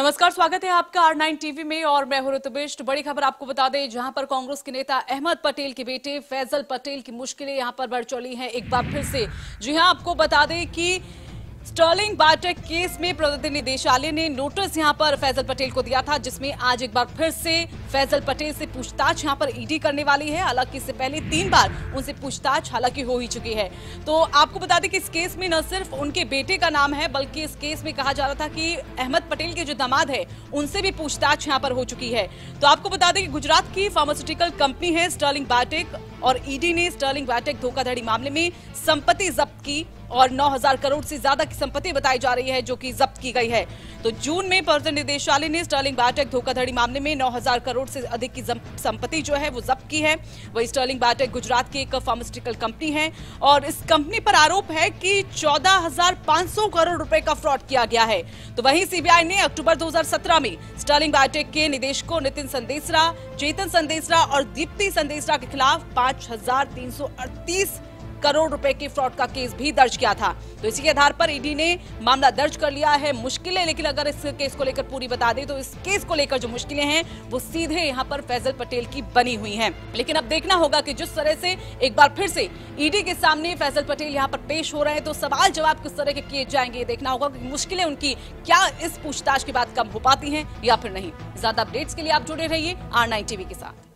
नमस्कार, स्वागत है आपका R9 टीवी में और मैं हूं ऋतुबिष्ट। बड़ी खबर आपको बता दें, जहां पर कांग्रेस के नेता अहमद पटेल के बेटे फैसल पटेल की मुश्किलें यहां पर बढ़ चली हैं एक बार फिर से। जी हां, आपको बता दें कि स्टर्लिंग बायोटेक केस में प्रवर्तन निदेशालय ने नोटिस यहां पर फैसल पटेल को दिया था, जिसमें आज एक बार फिर से फैसल पटेल से पूछताछ यहां पर ईडी करने वाली है। हालांकि इससे पहले 3 बार उनसे पूछताछ हालांकि हो ही चुकी है। तो आपको बता दें कि इस केस में न सिर्फ उनके बेटे का नाम है, बल्कि इस केस में कहा जा रहा था कि अहमद पटेल के जो दामाद है उनसे भी पूछताछ यहाँ पर हो चुकी है। तो आपको बता दें कि गुजरात की फार्मास्यूटिकल कंपनी है स्टर्लिंग बायोटेक, और ईडी ने स्टर्लिंग बायोटेक धोखाधड़ी मामले में संपत्ति जब्त की और 9000 करोड़ से ज्यादा की संपत्ति बताई जा रही है जो कि जब्त की गई है। तो जून में प्रवर्तन निदेशालय ने स्टर्लिंग बायोटेक धोखाधड़ी मामले में 9000 करोड़ से अधिक की संपत्ति जो है वो जब्त की है। वही स्टर्लिंग बायोटेक गुजरात की एक फार्मास्यूटिकल कंपनी है और इस कंपनी पर आरोप है कि 14,500 करोड़ रुपए का फ्रॉड किया गया है। तो वहीं सीबीआई ने अक्टूबर 2017 में स्टर्लिंग बायोटेक के निदेशकों नितिन संदेसरा, चेतन संदेसरा और दीप्ति संदेसरा के खिलाफ 5,338 करोड़ रुपए के फ्रॉड का केस भी दर्ज किया था। तो इसी के आधार पर ईडी ने मामला दर्ज कर लिया है। मुश्किलें, लेकिन अगर इस केस को लेकर पूरी बता दें तो इस केस को लेकर जो मुश्किलें हैं वो सीधे यहां पर फैसल पटेल की बनी हुई हैं। लेकिन अब देखना होगा कि जिस तरह से एक बार फिर से ईडी के सामने फैसल पटेल यहाँ पर पेश हो रहे हैं तो सवाल जवाब किस तरह के किए जाएंगे। देखना होगा कि मुश्किलें उनकी क्या इस पूछताछ के बाद कम हो पाती है या फिर नहीं। ज्यादा अपडेट्स के लिए आप जुड़े रहिए R9 TV के साथ।